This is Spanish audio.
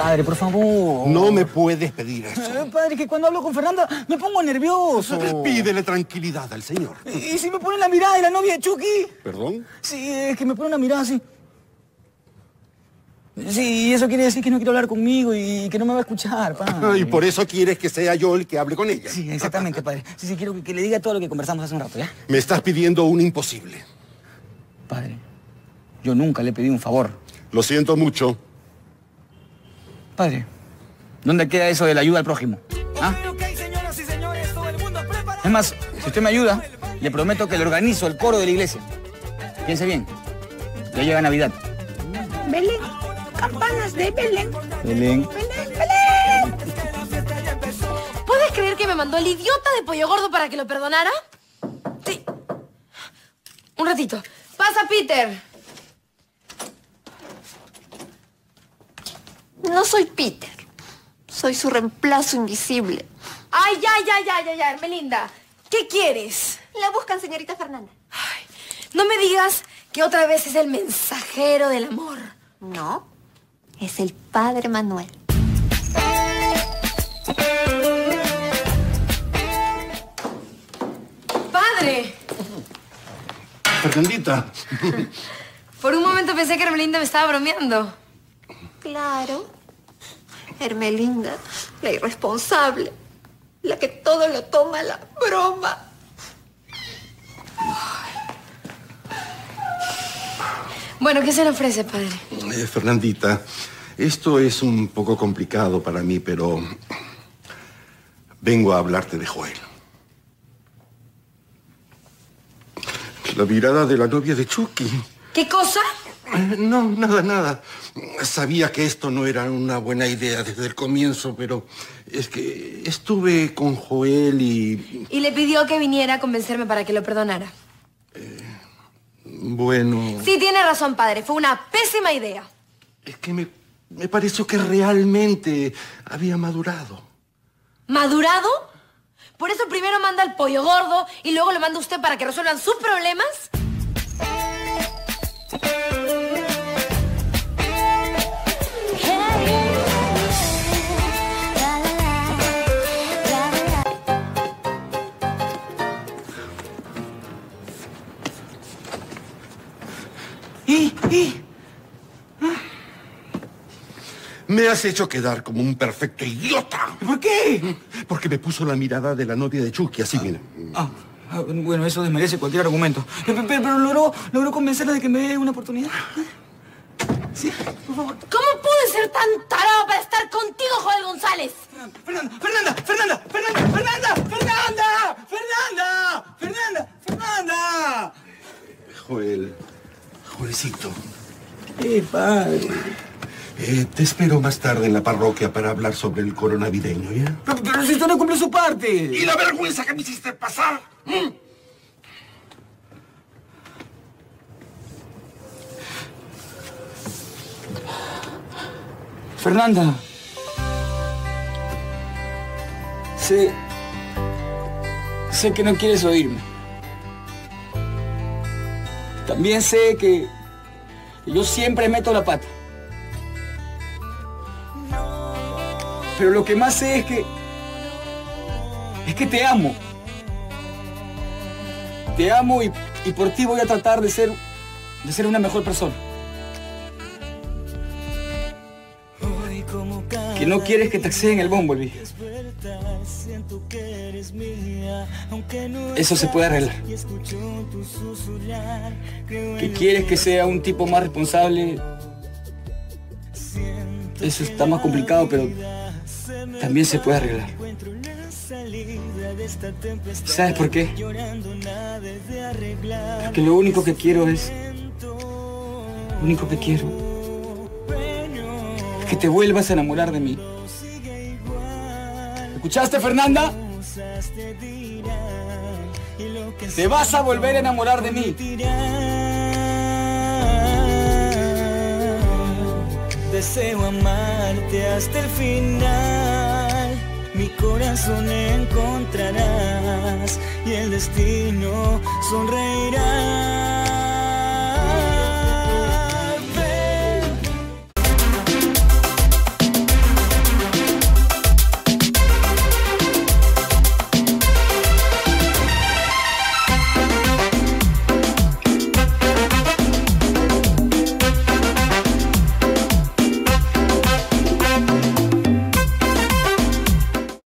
Padre, por favor. No me puedes pedir eso. Padre, que cuando hablo con Fernanda me pongo nervioso. Pídele tranquilidad al señor. ¿Y si me pone la mirada de la novia de Chucky? ¿Perdón? Sí, es que me pone una mirada así. Sí, eso quiere decir que no quiere hablar conmigo y que no me va a escuchar, padre. Y por eso quieres que sea yo el que hable con ella. Sí, exactamente, padre. Sí, sí, quiero que le diga todo lo que conversamos hace un rato, ¿ya? Me estás pidiendo un imposible. Padre, yo nunca le he pedido un favor. Lo siento mucho. Padre, ¿dónde queda eso de la ayuda al prójimo? ¿Ah? Es más, si usted me ayuda, le prometo que le organizo el coro de la iglesia. Piense bien, ya llega Navidad. Belén, campanas de Belén. Belén. Belén, Belén. ¿Puedes creer que me mandó el idiota de Pollo Gordo para que lo perdonara? Sí. Un ratito. Pasa, Peter. No soy Peter. Soy su reemplazo invisible. Ay, ya, Hermelinda. ¿Qué quieres? La buscan, señorita Fernanda. Ay, no me digas que otra vez es el mensajero del amor. No, es el Padre Manuel. ¡Padre! Fernandita. Por un momento pensé que Hermelinda me estaba bromeando. Claro. Hermelinda, la irresponsable. La que todo lo toma a la broma. Bueno, ¿qué se le ofrece, padre? Fernandita, esto es un poco complicado para mí, pero vengo a hablarte de Joel. La mirada de la novia de Chucky. ¿Qué cosa? No, nada. Sabía que esto no era una buena idea desde el comienzo, pero es que estuve con Joel y... Y le pidió que viniera a convencerme para que lo perdonara. Bueno... Sí, tiene razón, padre. Fue una pésima idea. Es que me pareció que realmente había madurado. ¿Madurado? ¿Por eso primero manda al Pollo Gordo y luego lo manda usted para que resuelvan sus problemas? Me has hecho quedar como un perfecto idiota. ¿Por qué? Porque me puso la mirada de la novia de Chucky, así mira. Bueno, eso desmerece cualquier argumento. Pero logró convencerla de que me dé una oportunidad. Sí, por favor. ¿Cómo pude ser tan tarado para estar contigo, Joel González? Fernanda. Joelcito. ¡Qué padre! Te espero más tarde en la parroquia para hablar sobre el coro navideño, ¿ya? Pero si usted no cumplió su parte. ¿Y la vergüenza que me hiciste pasar? Fernanda. Sé que no quieres oírme. También sé que yo siempre meto la pata. Pero lo que más sé es que... te amo. Te amo y por ti voy a tratar de ser... una mejor persona. Que no quieres que te acceden el Bumblebee. Eso se puede arreglar. Que quieres que sea un tipo más responsable. Eso está más complicado, pero... también se puede arreglar. ¿Sabes por qué? Porque lo único que quiero es... Lo único que quiero... es que te vuelvas a enamorar de mí. ¿Escuchaste, Fernanda? Te vas a volver a enamorar de mí. Deseo amarte hasta el final. Mi corazón encontrarás y el destino sonreirá.